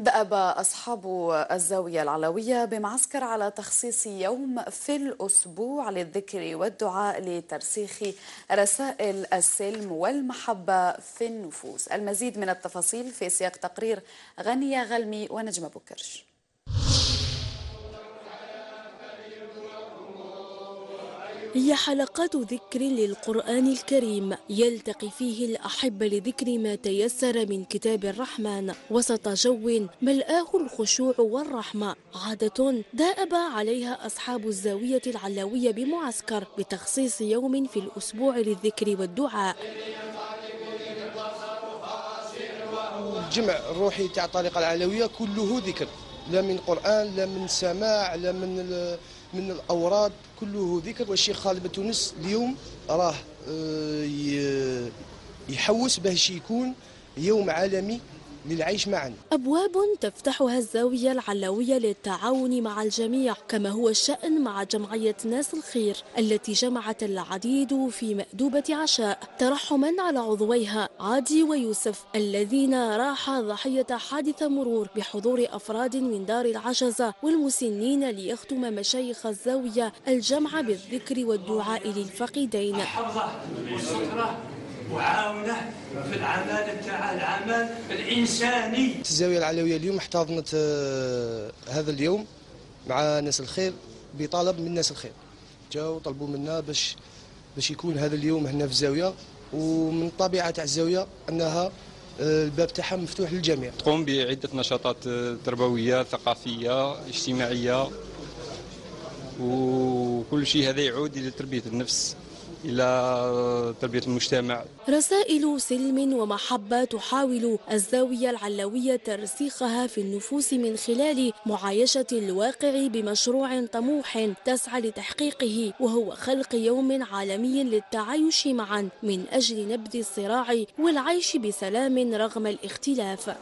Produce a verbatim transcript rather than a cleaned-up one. دأب أصحاب الزاوية العلوية بمعسكر على تخصيص يوم في الأسبوع للذكر والدعاء لترسيخ رسائل السلم والمحبة في النفوس. المزيد من التفاصيل في سياق تقرير غنية غلمي ونجمة بوكرش. هي حلقات ذكر للقرآن الكريم يلتقي فيه الأحبة لذكر ما تيسر من كتاب الرحمن وسط جو ملآه الخشوع والرحمة، عادة دأب عليها أصحاب الزاوية العلوية بمعسكر بتخصيص يوم في الأسبوع للذكر والدعاء. الجمع الروحي تاع الطريقة العلوية كله ذكر، لا من قرآن لا من سماع لا من من الأوراد، كله ذكر. والشيخ خالد بن تونس اليوم راه يحوس باش يكون يوم عالمي للعيش معا. أبواب تفتحها الزاوية العلوية للتعاون مع الجميع، كما هو الشأن مع جمعية ناس الخير التي جمعت العديد في مأدوبة عشاء ترحما على عضويها عادي ويوسف الذين راحا ضحية حادث مرور بحضور أفراد من دار العجزة والمسنين ليختم مشايخ الزاوية الجمعة بالذكر والدعاء للفقيدين. وعاونه في العمل تاع العمل الانساني. الزاويه العلويه اليوم احتضنت هذا اليوم مع ناس الخير بطلب من ناس الخير، جاوا طلبوا منا باش باش يكون هذا اليوم هنا في الزاويه، ومن طبيعه تاع الزاويه انها الباب تاعها مفتوح للجميع. تقوم بعده نشاطات تربويه ثقافيه اجتماعيه، وكل شيء هذا يعود الى تربيه النفس إلى تربية المجتمع. رسائل سلم ومحبة تحاول الزاوية العلوية ترسيخها في النفوس من خلال معايشة الواقع بمشروع طموح تسعى لتحقيقه، وهو خلق يوم عالمي للتعايش معا من أجل نبذ الصراع والعيش بسلام رغم الاختلاف.